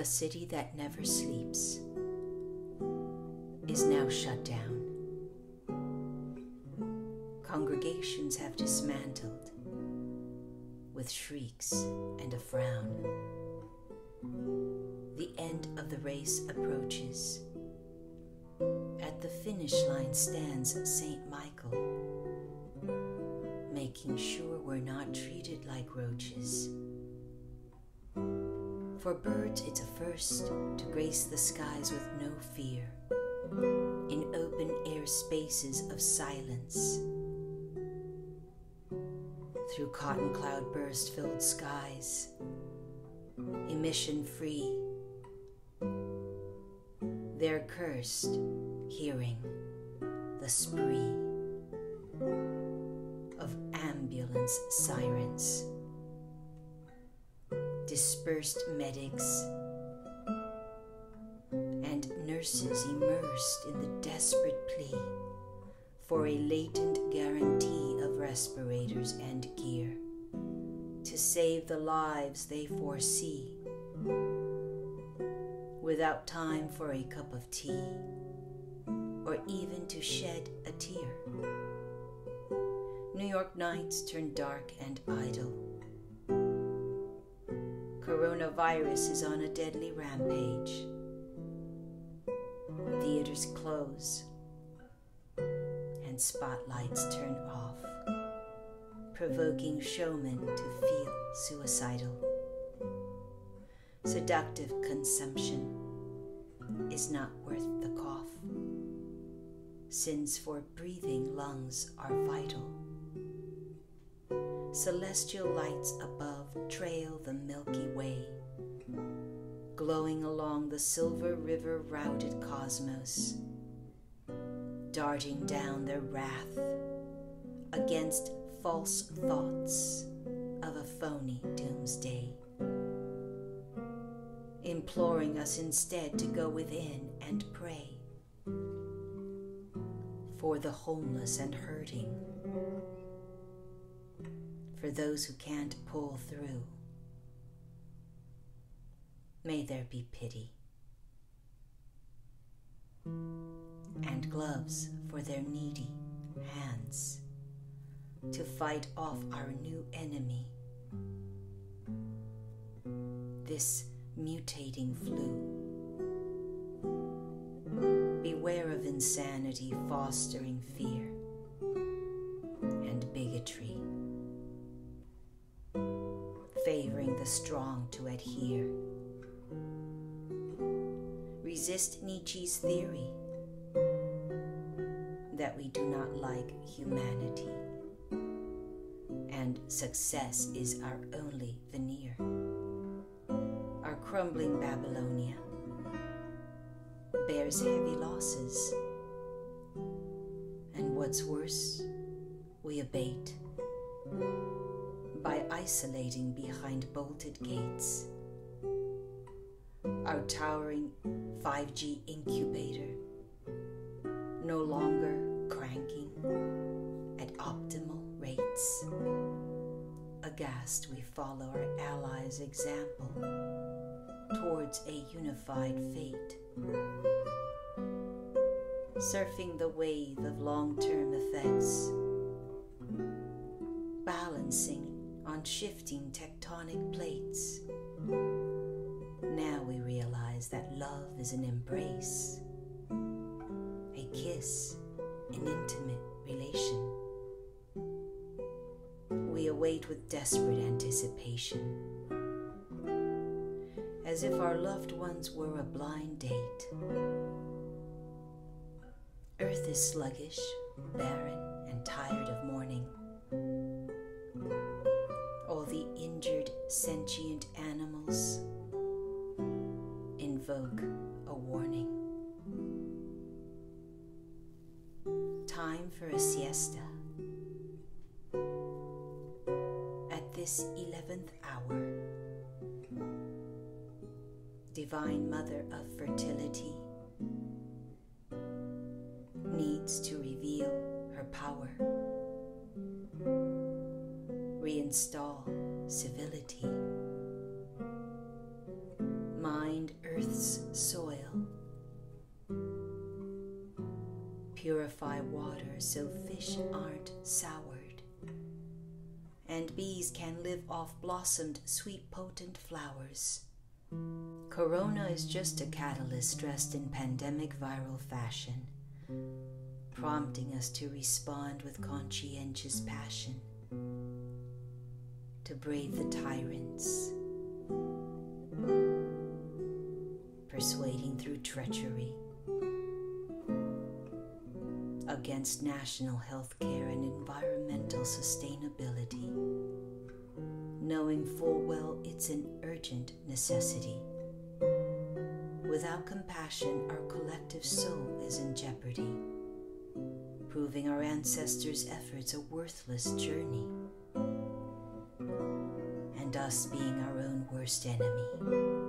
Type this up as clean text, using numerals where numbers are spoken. the city that never sleeps, is now shut down. Congregations have dismantled with shrieks and a frown. The end of the race approaches. At the finish line stands Saint Michael, making sure we're not treated like roaches. For birds, it's a first to grace the skies with no fear, in open air spaces of silence. Through cotton cloud burst filled skies, emission free, they're cursed, hearing the spree of ambulance sirens, dispersed medics, and nurses immersed in the desperate plea for a latent guarantee of respirators and gear to save the lives they foresee, without time for a cup of tea or even to shed a tear. New York nights turn dark and idle. Coronavirus is on a deadly rampage. Theaters close and spotlights turn off, provoking showmen to feel suicidal. Seductive consumption is not worth the cough, since for breathing lungs are vital. Celestial lights above trail the Milky Way, glowing along the silver river-routed cosmos, darting down their wrath against false thoughts of a phony doomsday, imploring us instead to go within and pray for the homeless and hurting, for those who can't pull through. May there be pity and gloves for their needy hands to fight off our new enemy, this mutating flu. Beware of insanity fostering fear and bigotry, favoring the strong to adhere. Resist Nietzsche's theory that we do not like humanity, and success is our only veneer, our crumbling Babylonia bears heavy losses, and what's worse, we abate by isolating behind bolted gates. Our towering 5G incubator, no longer cranking at optimal rates. Aghast, we follow our allies' example towards a unified fate, surfing the wave of long-term effects, balancing on shifting tectonic plates. Now we realize that love is an embrace, a kiss, an intimate relation. We await with desperate anticipation, as if our loved ones were a blind date. Earth is sluggish, barren, and tired of mourning. All the injured sentient animals invoke a warning. Time for a siesta. At this 11th hour, Divine Mother of Fertility needs to reveal her power, reinstall civility, mind purify water so fish aren't soured, and bees can live off blossomed, sweet, potent flowers. Corona is just a catalyst dressed in pandemic viral fashion, prompting us to respond with conscientious passion, to brave the tyrants, persuading through treachery against national health care and environmental sustainability, knowing full well it's an urgent necessity. Without compassion, our collective soul is in jeopardy, proving our ancestors' efforts a worthless journey, and us being our own worst enemy.